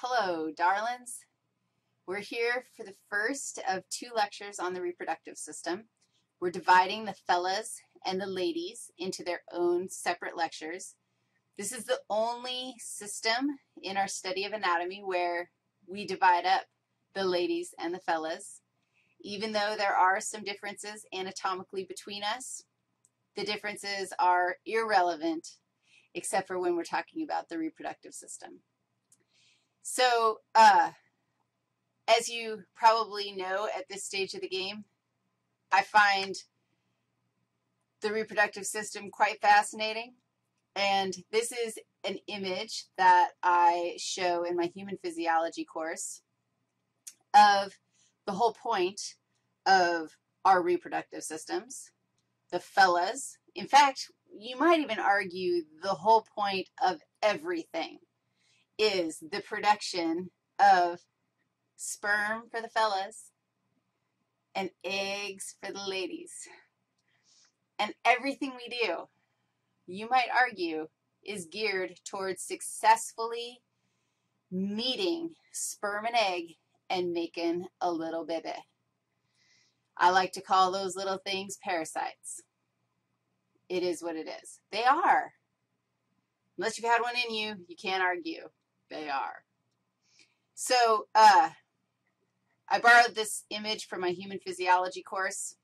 Hello, darlings. We're here for the first of two lectures on the reproductive system. We're dividing the fellas and the ladies into their own separate lectures. This is the only system in our study of anatomy where we divide up the ladies and the fellas. Even though there are some differences anatomically between us, the differences are irrelevant except for when we're talking about the reproductive system. So as you probably know at this stage of the game, I find the reproductive system quite fascinating. And this is an image that I show in my human physiology course of the whole point of our reproductive systems, the fellas. In fact, you might even argue the whole point of everything is the production of sperm for the fellas and eggs for the ladies. And everything we do, you might argue, is geared towards successfully meeting sperm and egg and making a little baby. I like to call those little things parasites. It is what it is. They are. Unless you've had one in you, you can't argue. They are. So I borrowed this image from my human physiology course.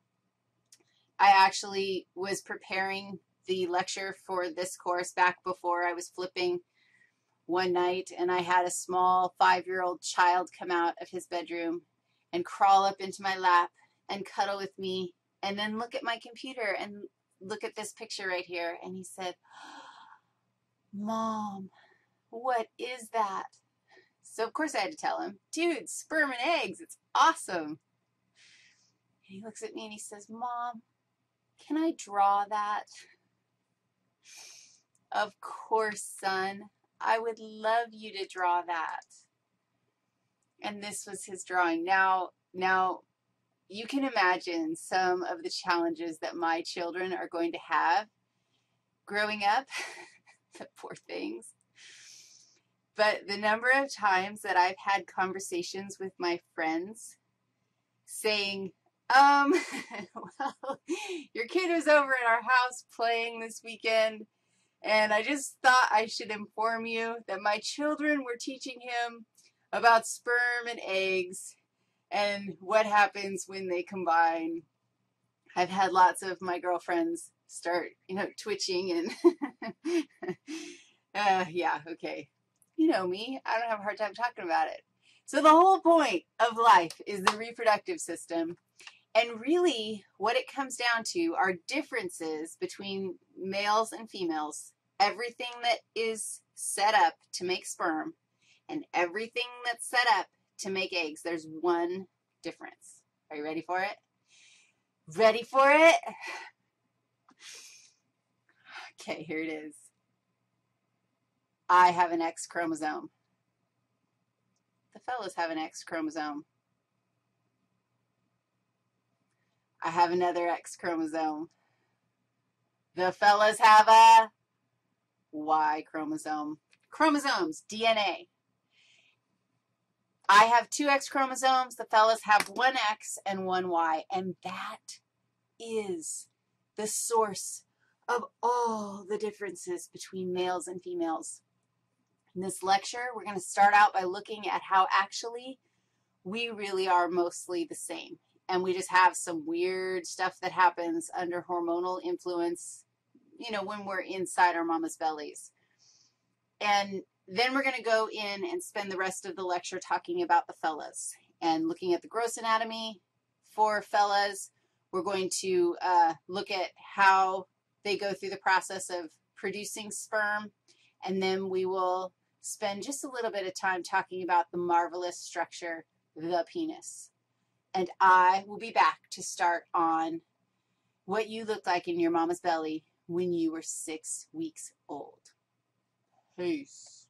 I actually was preparing the lecture for this course back before I was flipping one night, and I had a small 5-year-old child come out of his bedroom and crawl up into my lap and cuddle with me and then look at my computer and look at this picture right here. And he said, "Mom, what is that?" So of course I had to tell him, "Dude, sperm and eggs, it's awesome." And he looks at me and he says, "Mom, can I draw that?" "Of course, son. I would love you to draw that." And this was his drawing. Now you can imagine some of the challenges that my children are going to have growing up. The poor things. But the number of times that I've had conversations with my friends saying, well, your kid was over at our house playing this weekend, and I just thought I should inform you that my children were teaching him about sperm and eggs and what happens when they combine. I've had lots of my girlfriends start, twitching and yeah, okay. You know me. I don't have a hard time talking about it. So the whole point of life is the reproductive system. And really what it comes down to are differences between males and females. Everything that is set up to make sperm and everything that's set up to make eggs, there's one difference. Are you ready for it? Ready for it? Okay, here it is. I have an X chromosome. The fellas have an X chromosome. I have another X chromosome. The fellas have a Y chromosome. Chromosomes, DNA. I have 2 X chromosomes. The fellas have 1 X and 1 Y. And that is the source of all the differences between males and females. In this lecture, we're going to start out by looking at how actually we really are mostly the same. And we just have some weird stuff that happens under hormonal influence, when we're inside our mama's bellies. And then we're going to go in and spend the rest of the lecture talking about the fellas and looking at the gross anatomy for fellas. We're going to look at how they go through the process of producing sperm, and then we will spend just a little bit of time talking about the marvelous structure, the penis. And I will be back to start on what you looked like in your mama's belly when you were 6 weeks old. Peace.